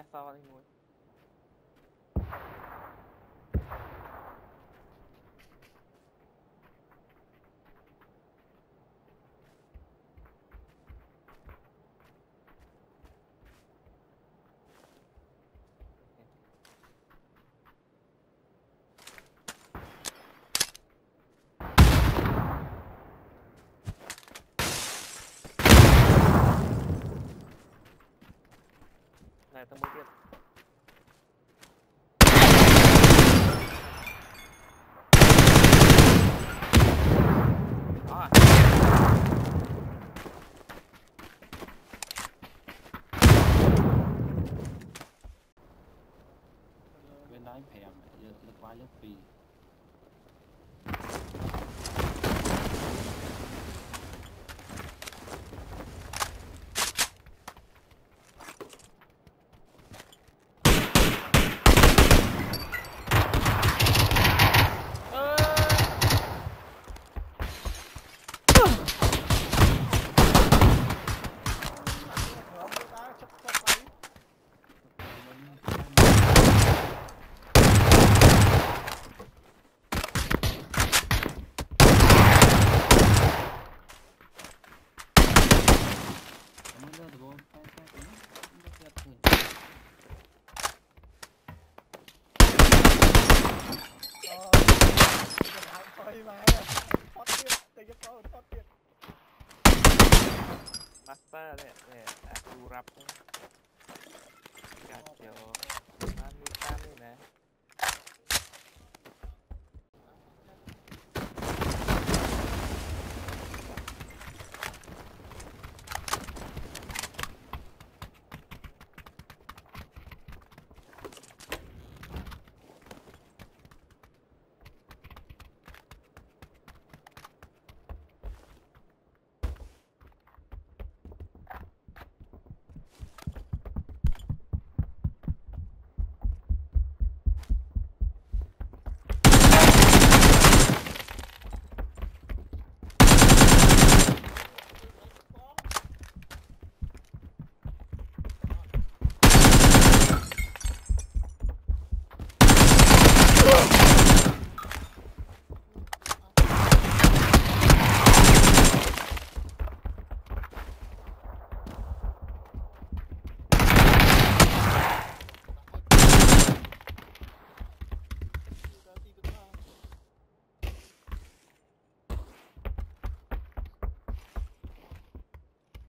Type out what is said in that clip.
apertar lá em noite. Master, aku rap. Kacau. Mami,